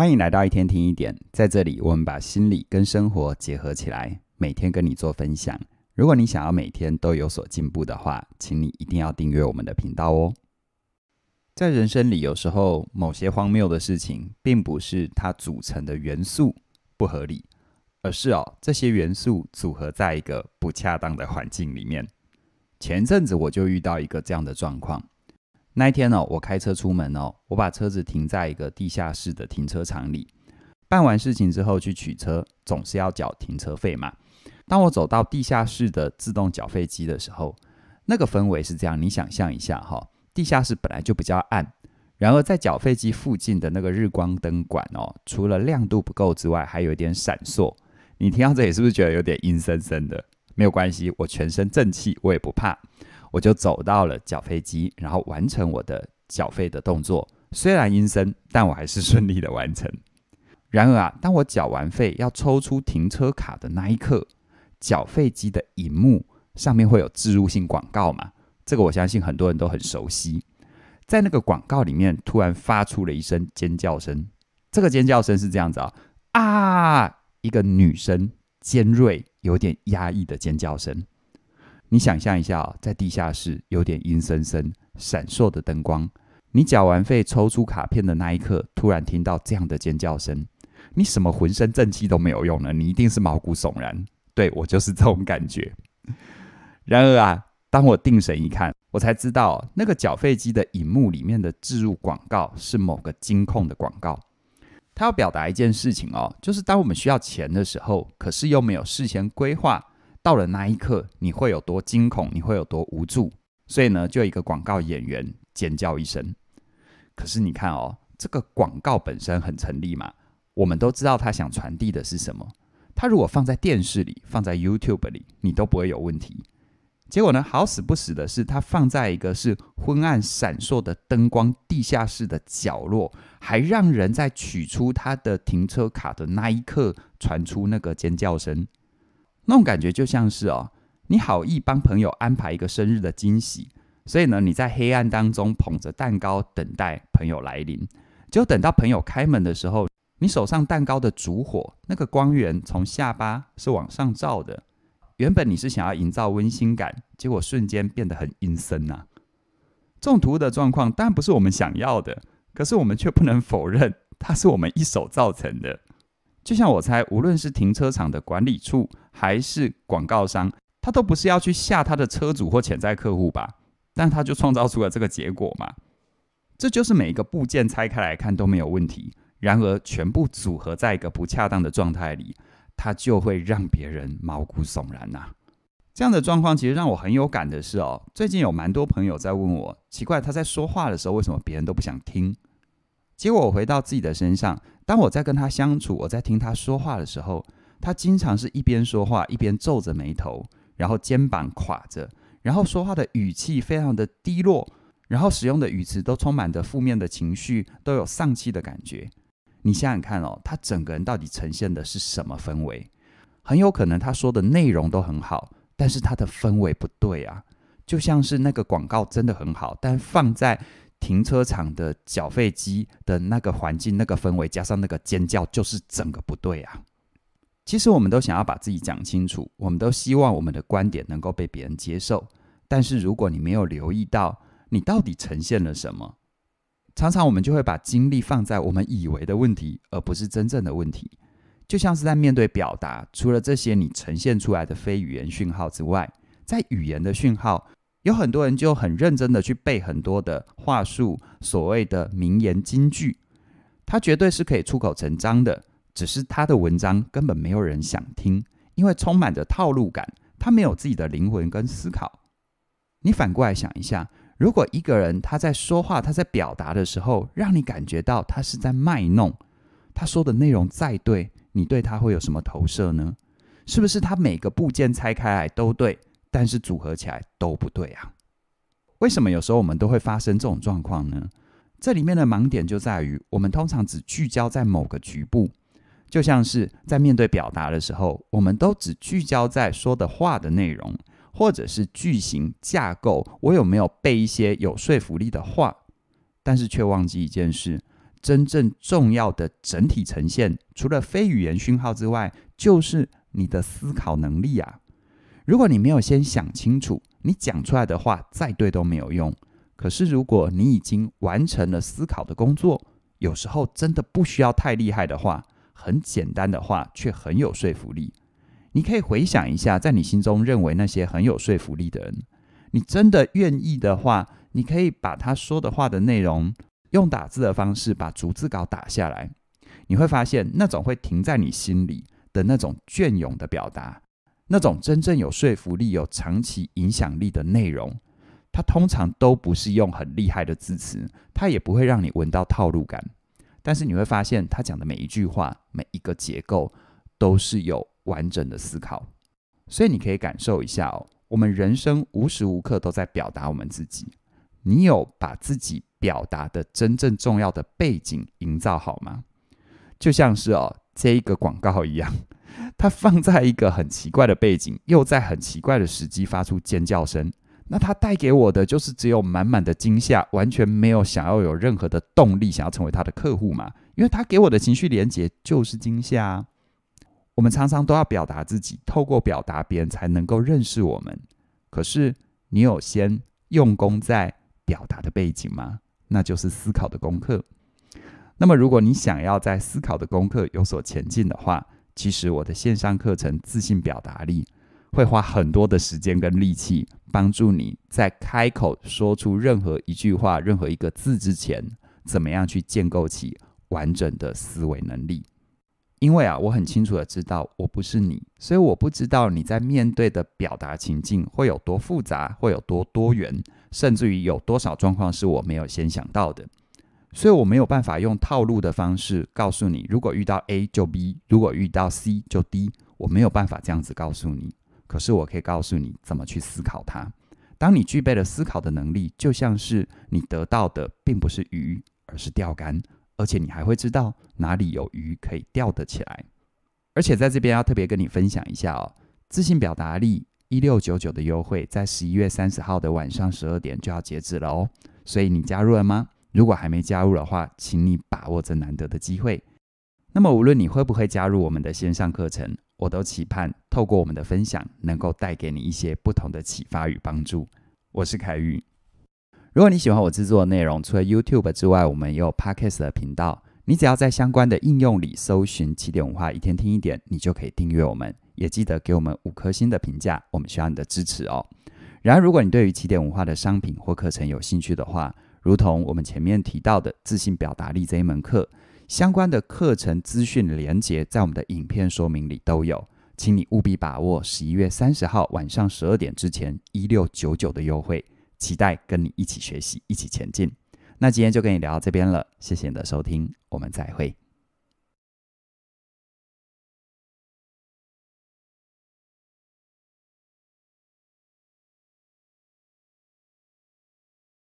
欢迎来到一天听一点，在这里我们把心理跟生活结合起来，每天跟你做分享。如果你想要每天都有所进步的话，请你一定要订阅我们的频道哦。在人生里，有时候某些荒谬的事情并不是它组成的元素不合理，而是这些元素组合在一个不恰当的环境里面。前阵子我就遇到一个这样的状况。那一天我开车出门我把车子停在一个地下室的停车场里。办完事情之后去取车，总是要缴停车费嘛。当我走到地下室的自动缴费机的时候，那个氛围是这样，你想象一下地下室本来就比较暗，然而在缴费机附近的那个日光灯管除了亮度不够之外，还有一点闪烁。你听到这里是不是觉得有点阴森森的？没有关系，我全身正气，我也不怕，我就走到了缴费机，然后完成我的缴费的动作。虽然阴森，但我还是顺利的完成。然而当我缴完费要抽出停车卡的那一刻，缴费机的荧幕上面会有置入性广告嘛，这个我相信很多人都很熟悉。在那个广告里面突然发出了一声尖叫声，这个尖叫声是这样子啊，一个女生尖锐有点压抑的尖叫声。你想象一下在地下室有点阴森森闪烁的灯光，你缴完费抽出卡片的那一刻突然听到这样的尖叫声，你什么浑身正气都没有用了，你一定是毛骨悚然。对，我就是这种感觉。然而当我定神一看，我才知道那个缴费机的荧幕里面的置入广告是某个金控的广告。他要表达一件事情就是当我们需要钱的时候，可是又没有事先规划，到了那一刻你会有多惊恐，你会有多无助。所以呢，就一个广告演员尖叫一声。可是你看这个广告本身很成立嘛，我们都知道他想传递的是什么。他如果放在电视里，放在 YouTube 里，你都不会有问题。结果呢，好死不死的是，它放在一个是昏暗闪烁的灯光地下室的角落，还让人在取出他的停车卡的那一刻传出那个尖叫声。那种感觉就像是你好意帮朋友安排一个生日的惊喜，所以呢，你在黑暗当中捧着蛋糕等待朋友来临，结果等到朋友开门的时候，你手上蛋糕的烛火，那个光源从下巴是往上照的。原本你是想要营造温馨感，结果瞬间变得很阴森啊！中毒的状况当然不是我们想要的，可是我们却不能否认，它是我们一手造成的。就像我猜，无论是停车场的管理处，还是广告商，他都不是要去吓他的车主或潜在客户吧？但他就创造出了这个结果嘛。这就是每一个部件拆开来看都没有问题，然而全部组合在一个不恰当的状态里，它就会让别人毛骨悚然啊。这样的状况其实让我很有感的是最近有蛮多朋友在问我，奇怪，他在说话的时候为什么别人都不想听。结果我回到自己的身上，当我在跟他相处，我在听他说话的时候，他经常是一边说话一边皱着眉头，然后肩膀垮着，然后说话的语气非常的低落，然后使用的语词都充满着负面的情绪，都有丧气的感觉。你想想看他整个人到底呈现的是什么氛围？很有可能他说的内容都很好，但是他的氛围不对啊。就像是那个广告真的很好，但放在停车场的缴费机的那个环境、那个氛围，加上那个尖叫，就是整个不对啊。其实我们都想要把自己讲清楚，我们都希望我们的观点能够被别人接受，但是如果你没有留意到，你到底呈现了什么？常常我们就会把精力放在我们以为的问题，而不是真正的问题。就像是在面对表达，除了这些你呈现出来的非语言讯号之外，在语言的讯号，有很多人就很认真的去背很多的话术，所谓的名言金句，它绝对是可以出口成章的，只是他的文章根本没有人想听，因为充满着套路感，他没有自己的灵魂跟思考。你反过来想一下，如果一个人他在说话，他在表达的时候，让你感觉到他是在卖弄，他说的内容再对，你对他会有什么投射呢？是不是他每个部件拆开来都对，但是组合起来都不对啊？为什么有时候我们都会发生这种状况呢？这里面的盲点就在于，我们通常只聚焦在某个局部，就像是在面对表达的时候，我们都只聚焦在说的话的内容，或者是句型架构，我有没有背一些有说服力的话？但是却忘记一件事，真正重要的整体呈现，除了非语言讯号之外，就是你的思考能力啊。如果你没有先想清楚，你讲出来的话再对都没有用。可是如果你已经完成了思考的工作，有时候真的不需要太厉害的话，很简单的话却很有说服力。你可以回想一下，在你心中认为那些很有说服力的人，你真的愿意的话，你可以把他说的话的内容用打字的方式把逐字稿打下来，你会发现那种会停在你心里的那种隽永的表达，那种真正有说服力、有长期影响力的内容，它通常都不是用很厉害的字词，它也不会让你闻到套路感，但是你会发现他讲的每一句话、每一个结构都是有完整的思考。所以你可以感受一下我们人生无时无刻都在表达我们自己，你有把自己表达的真正重要的背景营造好吗？就像是这一个广告一样，它放在一个很奇怪的背景，又在很奇怪的时机发出尖叫声，那它带给我的就是只有满满的惊吓，完全没有想要有任何的动力想要成为它的客户嘛，因为它给我的情绪连结就是惊吓啊。我们常常都要表达自己，透过表达别人才能够认识我们，可是你有先用功在表达的背景吗？那就是思考的功课。那么如果你想要在思考的功课有所前进的话，其实我的线上课程自信表达力会花很多的时间跟力气，帮助你在开口说出任何一句话、任何一个字之前，怎么样去建构起完整的思维能力。因为我很清楚的知道我不是你，所以我不知道你在面对的表达情境会有多复杂，会有多多元，甚至于有多少状况是我没有先想到的，所以我没有办法用套路的方式告诉你，如果遇到 A 就 B， 如果遇到 C 就 D， 我没有办法这样子告诉你，可是我可以告诉你怎么去思考它。当你具备了思考的能力，就像是你得到的并不是鱼，而是钓竿，而且你还会知道哪里有鱼可以钓得起来。而且在这边要特别跟你分享一下自信表达力1699的优惠在11月30号的晚上12点就要截止了所以你加入了吗？如果还没加入的话，请你把握这难得的机会。那么无论你会不会加入我们的线上课程，我都期盼透过我们的分享能够带给你一些不同的启发与帮助。我是凯宇。如果你喜欢我制作的内容，除了 YouTube 之外，我们也有 Podcast 的频道，你只要在相关的应用里搜寻7.5话一天听一点，你就可以订阅我们，也记得给我们5颗星的评价，我们需要你的支持然而如果你对于7.5话的商品或课程有兴趣的话，如同我们前面提到的自信表达力这一门课相关的课程资讯连结在我们的影片说明里都有，请你务必把握11月30号晚上12点之前1699的优惠，期待跟你一起学习，一起前进。那今天就跟你聊到这边了，谢谢你的收听，我们再会。